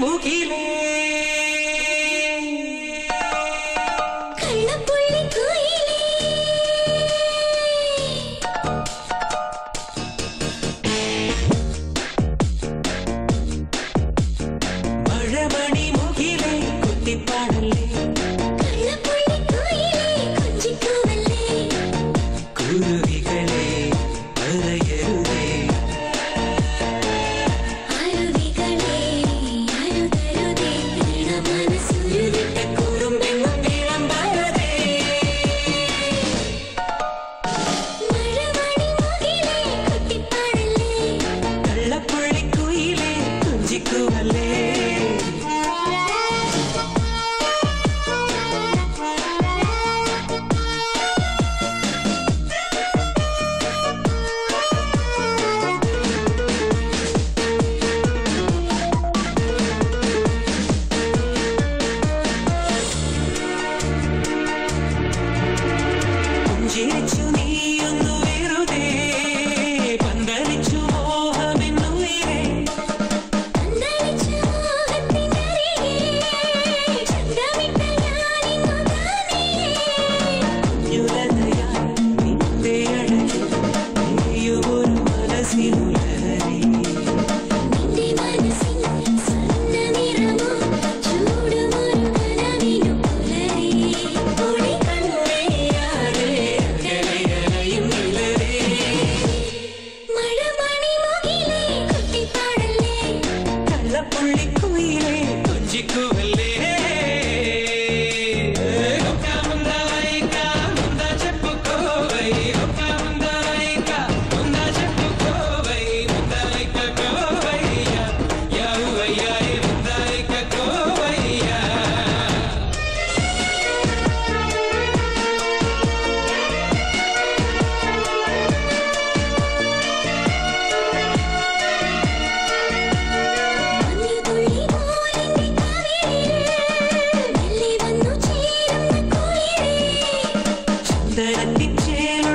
மூக்கிலே கள்ளப்புள்ளி கோயிலே மழமணி மூக்கிலே குத்தி பாடலே கள்ளப்புள்ளி கோயிலே கொஞ்சி கூவலே குருவிகளே அரையருவே I